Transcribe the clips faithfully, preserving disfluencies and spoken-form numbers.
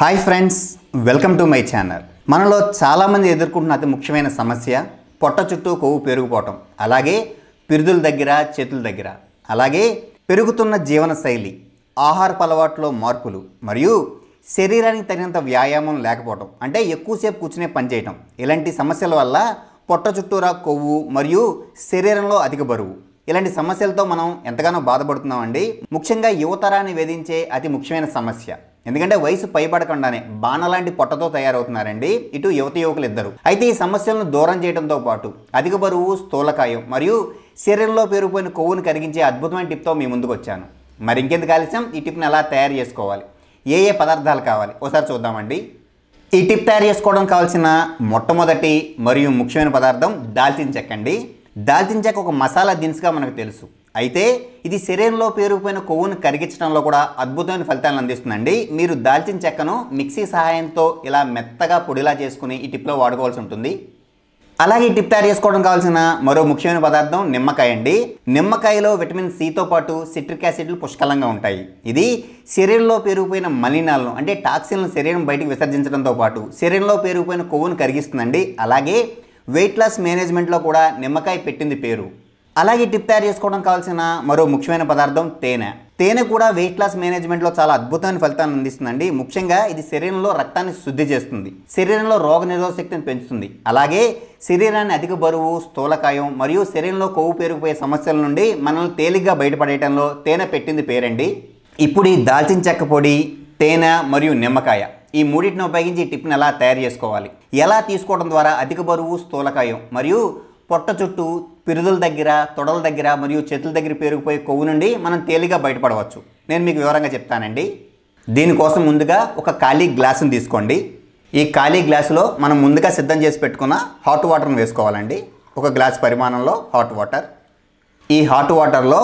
High friends welcome to my channel मनलो चाला मंदी एदुर्कोंटुन्न अति मुख्यमैन समस्या पोट्ट चुट्टू कोव्वु पेरुगुपोवडं अलागे पिरुदुल दग्गर चेतुल दग्गर अलागे पेरुगुतुन्न जीवन शैली आहार अलवाट्लो मार्पुलु मरियु शरीरानिकि तगिनंत व्यायामं लेकपोवडं अंटे एक्कुव सेपु कूर्चुने पनि चेयडं इलांटि समस्यल वल्ल पोट्ट चुट्टूरा कोव्वु मरियु शरीरंलो अधिक बरुवु ఇలాంటి సమస్యలతో మనం ఎంతగానో బాధపడుతున్నామండి। ముఖ్యంగా యువతరాన్ని వేధించే అతి ముఖ్యమైన సమస్య, ఎందుకంటే వయసు పైబడకుండానే బాణలాంటి పొట్టతో తయారవుతున్నారండి ఇటు యువత యువకులు ఇద్దరు। అయితే ఈ సమస్యలను దూరం చేయడంతో పాటు అధిక బరువు, స్థూలకాయం మరియు శరీరంలో పేరుపోయిన కొవ్వును కరిగించే అద్భుతమైన టిప్తో మీ ముందుకు వచ్చాను। మరి ఇంకెందుకు ఆలస్యం, ఈ టిప్ని ఎలా తయారు చేసుకోవాలి, ఏ ఏ పదార్థాలు కావాలి ఒకసారి చూద్దామండి। ఈ టిప్ తయారు చేసుకోవడం కావాల్సిన మొట్టమొదటి మరియు ముఖ్యమైన పదార్థం దాల్చిన చెక్క అండి। దాల్చిన చెక్క ఒక మసాలా దినుసుగా మనకు తెలుసు, అయితే ఇది శరీరంలో పేరుకుపోయిన కొవ్వును కరిగించడంలో కూడా అద్భుతమైన ఫలితాలను అందిస్తుందండి। మీరు దాల్చిన చెక్కను మిక్సీ సహాయంతో ఇలా మెత్తగా పొడిలా చేసుకుని ఈ టిప్లో వాడుకోవాల్సి ఉంటుంది। అలాగే ఈ టిప్ తయారు చేసుకోవడం కావాల్సిన మరో ముఖ్యమైన పదార్థం నిమ్మకాయ అండి। నిమ్మకాయలో విటమిన్ సితో పాటు సిట్రిక్ యాసిడ్లు పుష్కలంగా ఉంటాయి। ఇది శరీరంలో పేరుకుపోయిన మలినాలను అంటే టాక్సిన్లను శరీరం బయటికి విసర్జించడంతో పాటు శరీరంలో పేరుకుపోయిన కొవ్వును కరిగిస్తుందండి। అలాగే वेट लॉस मैनेजमेंट लो कूडा निम्मकाय पेट्टिंदी पेरु। अलागे टिप तयार चेसुकोवडं कावाल्సిన मरो मुख्यमैन पदार्थं तेने। तेने कूडा वेट लॉस मैनेजमेंट लो चाला अद्भुतमैन फलितालनु अंदिस्तुंदी। मुख्यंगा इदी शरीरंलो रक्तान्नि शुद्धि चेस्तुंदी, शरीरंलो रोगनिरोधक शक्तिनि पेंचुतुंदी। अलागे शरीरान्नि अधिक बरुवु, స్థూలకాయం मरियु शरीरंलो కొవ్వు पेरुगुपोये समस्यल नुंडि मनल्नि తేలిగ్గా బయటపడేయడంలో తేనె పెట్టింది పేరండి। ఇప్పుడు ఈ దాల్చిన చెక్క పొడి, తేనె మరియు నిమ్మకాయ ఈ మూడిటిని ఉపయోగించి ఈ టిప్ని ఎలా తయారు చేసుకోవాలి, ఎలా తీసుకోవడం ద్వారా అధిక బరువు, స్థూలకాయం మరియు పొట్ట చుట్టూ, పిరుదుల దగ్గర, తొడల దగ్గర మరియు చేతుల దగ్గర పేరుకుపోయే కొవ్వు నుండి మనం తేలిగ్గా బయటపడవచ్చు నేను మీకు వివరంగా చెప్తానండి। దీనికోసం ముందుగా ఒక ఖాళీ గ్లాసును తీసుకోండి। ఈ ఖాళీ గ్లాసులో మనం ముందుగా సిద్ధం చేసి పెట్టుకున్న హాట్ వాటర్ని వేసుకోవాలండి। ఒక గ్లాస్ పరిమాణంలో హాట్ వాటర్, ఈ హాట్ వాటర్లో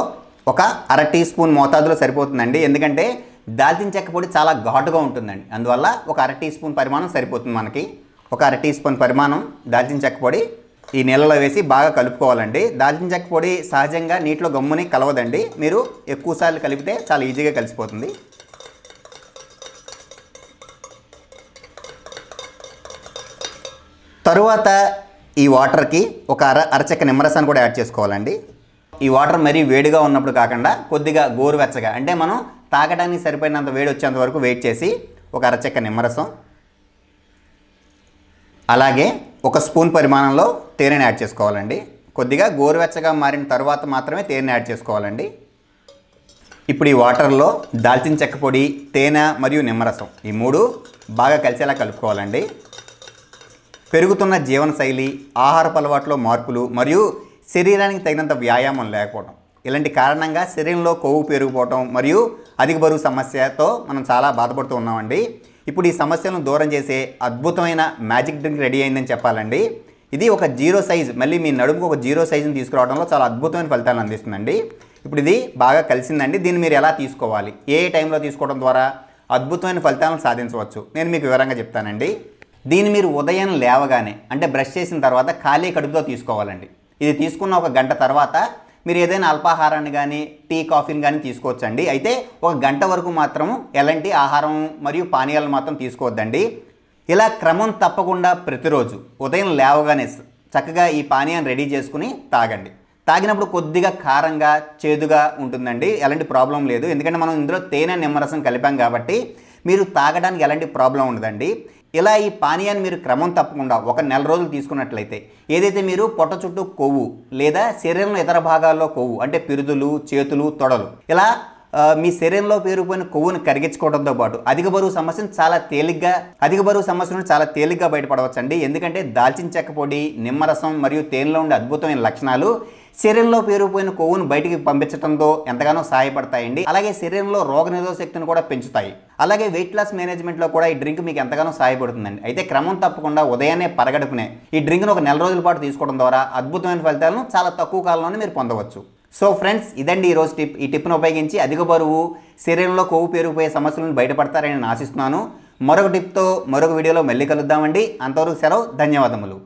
ఒక అర టీ స్పూన్ మోతాదులో సరిపోతుందండి। ఎందుకంటే దాల్చిన చెక్క పొడి చాలా ఘాటుగా ఉంటుందండి, అందువల్ల ఒక అర టీ స్పూన్ పరిమాణం సరిపోతుంది మనకి। ఒక అర టీ స్పూన్ పరిమాణం దాల్చిన చెక్క పొడి ఈ నీళ్ళలో వేసి బాగా కలుపుకోవాలండి। దాల్చిన చెక్క పొడి సహజంగా నీటిలో గమ్ముని కలవదండి, మీరు ఎక్కువసార్లు కలిపితే చాలా ఈజీగా కలిసిపోతుంది। తరువాత ఈ వాటర్కి ఒక అర అరచెక్క నిమ్మరసాన్ని కూడా యాడ్ చేసుకోవాలండి। ఈ వాటర్ మరీ వేడిగా ఉన్నప్పుడు కాకుండా కొద్దిగా గోరువెచ్చగా అంటే మనం తాగడానికి సరిపోయినంత వేడి వచ్చేంత వరకు వెయిట్ చేసి ఒక అరచెక్క నిమ్మరసం, అలాగే ఒక స్పూన్ పరిమాణంలో తేనెని యాడ్ చేసుకోవాలండి। కొద్దిగా గోరువెచ్చగా మారిన తర్వాత మాత్రమే తేనెని యాడ్ చేసుకోవాలండి। ఇప్పుడు ఈ వాటర్లో దాల్చిన చెక్క పొడి, తేనె మరియు నిమ్మరసం ఈ మూడు బాగా కలిసేలా కలుపుకోవాలండి। పెరుగుతున్న జీవనశైలి, ఆహారపు అలవాట్లో మార్పులు మరియు శరీరానికి తగినంత వ్యాయామం లేకపోవడం ఇలాంటి కారణంగా శరీరంలో కొవ్వు పెరిగిపోవడం మరియు అధిక బరువు సమస్యతో మనం చాలా బాధపడుతూ ఉన్నామండి। ఇప్పుడు ఈ సమస్యలను దూరం చేసే అద్భుతమైన మ్యాజిక్ డ్రింక్ రెడీ అయిందని చెప్పాలండి। ఇది ఒక జీరో సైజ్, మళ్ళీ మీ నడుముకు ఒక జీరో సైజుని తీసుకురావడంలో చాలా అద్భుతమైన ఫలితాలను అందిస్తుందండి। ఇప్పుడు ఇది బాగా కలిసిందండి, దీన్ని మీరు ఎలా తీసుకోవాలి, ఏ టైంలో తీసుకోవడం ద్వారా అద్భుతమైన ఫలితాలను సాధించవచ్చు నేను మీకు వివరంగా చెప్తానండి। దీన్ని మీరు ఉదయం లేవగానే అంటే బ్రష్ చేసిన తర్వాత ఖాళీ కడుపుతో తీసుకోవాలండి। ఇది తీసుకున్న ఒక గంట తర్వాత మీరు ఏదైనా అల్పాహారాన్ని కానీ టీ కాఫీని కానీ తీసుకోవచ్చండి। అయితే ఒక గంట వరకు మాత్రము ఎలాంటి ఆహారం మరియు పానీయాలను మాత్రం తీసుకోవద్దండి। ఇలా క్రమం తప్పకుండా ప్రతిరోజు ఉదయం లేవగానే చక్కగా ఈ పానీయాన్ని రెడీ చేసుకుని తాగండి। తాగినప్పుడు కొద్దిగా కారంగా, చేదుగా ఉంటుందండి, ఎలాంటి ప్రాబ్లం లేదు ఎందుకంటే మనం ఇందులో తేనె, నిమ్మరసం కలిపాం కాబట్టి మీరు తాగడానికి ఎలాంటి ప్రాబ్లం ఉండదండి। ఇలా ఈ పానీయాన్ని మీరు క్రమం తప్పకుండా ఒక నెల రోజులు తీసుకున్నట్లయితే ఏదైతే మీరు పొట్ట చుట్టూ కొవ్వు లేదా శరీరంలో ఇతర భాగాల్లో కొవ్వు అంటే పిరుదులు, చేతులు, తొడలు ఇలా మీ శరీరంలో పేరుకుపోయిన కొవ్వును కరిగించుకోవడంతో పాటు అధిక బరువు సమస్యను చాలా తేలిగ్గా అధిక బరువు సమస్య నుండి చాలా తేలిగ్గా బయటపడవచ్చండి। ఎందుకంటే దాల్చిన చెక్క పొడి, నిమ్మరసం మరియు తేనెలో ఉండే అద్భుతమైన లక్షణాలు శరీరంలో పేరుకుపోయిన కొవ్వును బయటికి పంపించడంతో ఎంతగానో సహాయపడతాయండి। అలాగే శరీరంలో రోగనిరోధక శక్తిని కూడా పెంచుతాయి। అలాగే వెయిట్ లాస్ మేనేజ్మెంట్లో కూడా ఈ డ్రింక్ మీకు ఎంతగానో సహాయపడుతుందండి। అయితే క్రమం తప్పకుండా ఉదయాన్నే పరగడుపునే ఈ డ్రింక్ను ఒక నెల రోజుల పాటు తీసుకోవడం ద్వారా అద్భుతమైన ఫలితాలను చాలా తక్కువ కాలంలోనే మీరు పొందవచ్చు। సో ఫ్రెండ్స్, ఇదండి ఈరోజు టిప్। ఈ టిప్ను ఉపయోగించి అధిక బరువు, శరీరంలో కొవ్వు పేరుకుపోయే సమస్యలను బయటపడతారని నేను ఆశిస్తున్నాను। మరొక టిప్తో మరొక వీడియోలో మళ్ళీ కలుద్దామండి, అంతవరకు సెలవు, ధన్యవాదములు।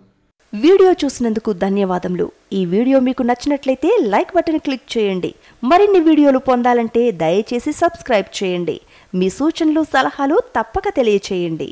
వీడియో చూసినందుకు ధన్యవాదములు। ఈ వీడియో మీకు నచ్చినట్లయితే లైక్ బటన్ క్లిక్ చేయండి। మరిన్ని వీడియోలు పొందాలంటే దయచేసి సబ్స్క్రైబ్ చేయండి। మీ సూచనలు సలహాలు తప్పక తెలియజేయండి।